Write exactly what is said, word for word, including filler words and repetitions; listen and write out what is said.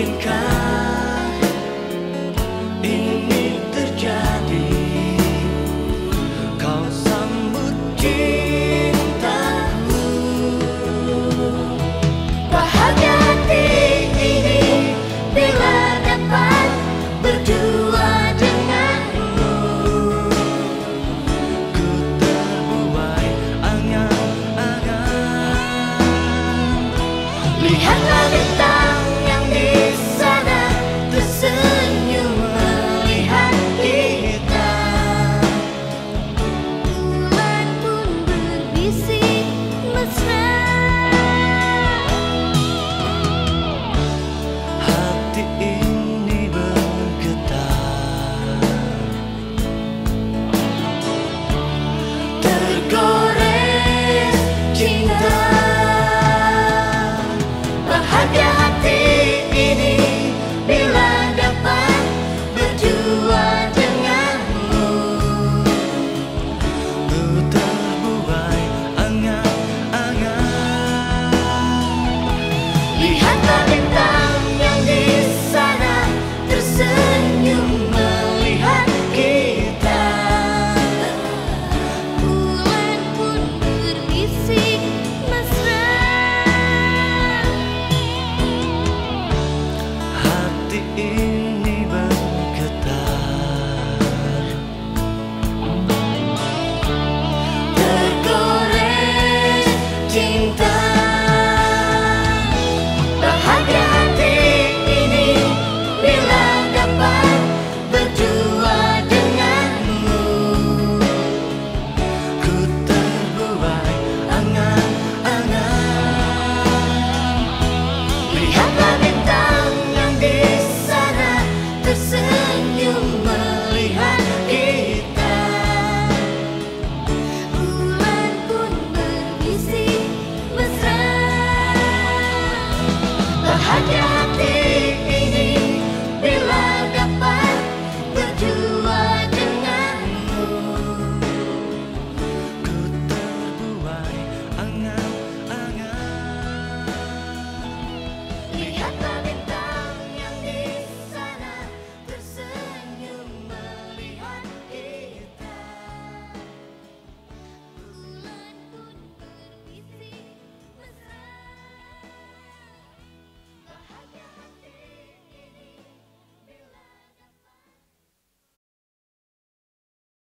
mungkinkah ini terjadi? Kau sambut cintaku, bahagia hati ini bila dapat berdua denganmu. Ku terbuai angan-angan, lihatlah bintang in